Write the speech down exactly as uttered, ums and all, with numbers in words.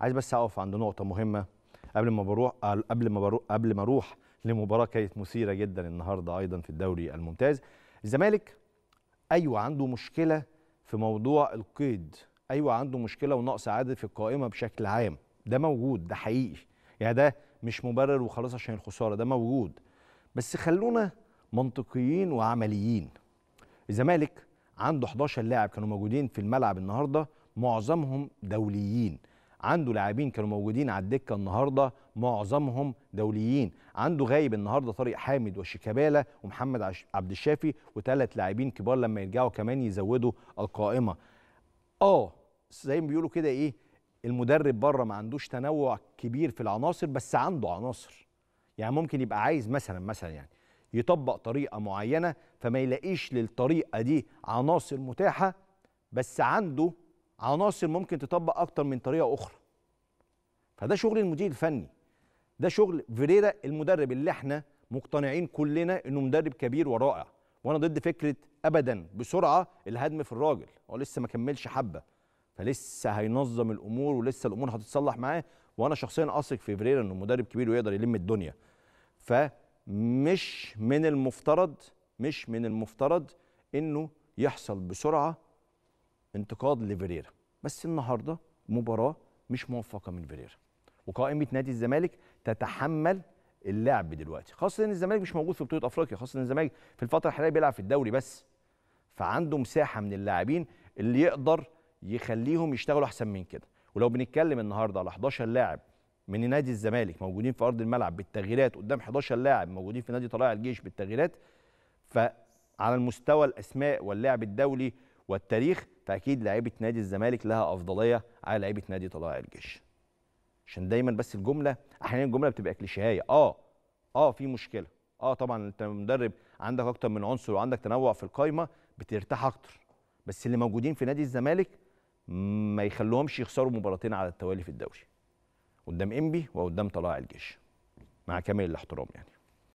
عايز بس اقف عند نقطه مهمه قبل ما بروح قبل ما بروح قبل ما اروح لمباراه كانت مثيره جدا النهارده ايضا في الدوري الممتاز. الزمالك ايوه عنده مشكله في موضوع القيد، ايوه عنده مشكله ونقص عدد في القائمه بشكل عام، ده موجود، ده حقيقي، يعني ده مش مبرر وخلاص عشان الخساره، ده موجود. بس خلونا منطقيين وعمليين. الزمالك عنده احد عشر لاعب كانوا موجودين في الملعب النهارده معظمهم دوليين، عنده لاعبين كانوا موجودين على الدكه النهارده معظمهم دوليين، عنده غايب النهارده طارق حامد وشيكابالا ومحمد عبد الشافي وثلاث لاعبين كبار لما يرجعوا كمان يزودوا القائمه. اه زي ما بيقولوا كده ايه، المدرب بره ما عندوش تنوع كبير في العناصر، بس عنده عناصر، يعني ممكن يبقى عايز مثلا مثلا يعني يطبق طريقه معينه فما يلاقيش للطريقه دي عناصر متاحه، بس عنده عناصر ممكن تطبق اكتر من طريقه اخرى. فده شغل المدير الفني، ده شغل فيريرا المدرب اللي احنا مقتنعين كلنا انه مدرب كبير ورائع، وانا ضد فكره ابدا بسرعه الهدم في الراجل، هو لسه ما كملش حبه فلسه هينظم الامور ولسه الامور هتتصلح معاه، وانا شخصيا اثق في فيريرا انه مدرب كبير ويقدر يلم الدنيا. فمش من المفترض مش من المفترض انه يحصل بسرعه انتقاد لفيريرا، بس النهارده مباراه مش موفقه من فيريرا، وقائمه نادي الزمالك تتحمل اللعب دلوقتي، خاصه ان الزمالك مش موجود في بطوله افريقيا، خاصه ان الزمالك في الفتره الحاليه بيلعب في الدوري بس، فعنده مساحه من اللاعبين اللي يقدر يخليهم يشتغلوا احسن من كده. ولو بنتكلم النهارده على احد عشر لاعب من نادي الزمالك موجودين في ارض الملعب بالتغييرات قدام احد عشر لاعب موجودين في نادي طلائع الجيش بالتغييرات، فعلى المستوى الاسماء واللعب الدولي والتاريخ فاكيد لعيبه نادي الزمالك لها افضليه على لعيبه نادي طلائع الجيش. عشان دايما بس الجمله احيانا الجمله بتبقى كليشيهيه، اه اه في مشكله، اه طبعا انت مدرب عندك اكتر من عنصر وعندك تنوع في القايمه بترتاح اكتر، بس اللي موجودين في نادي الزمالك ما يخلوهمش يخسروا مباراتين على التوالي في الدوري، قدام انبي وقدام طلائع الجيش، مع كامل الاحترام يعني.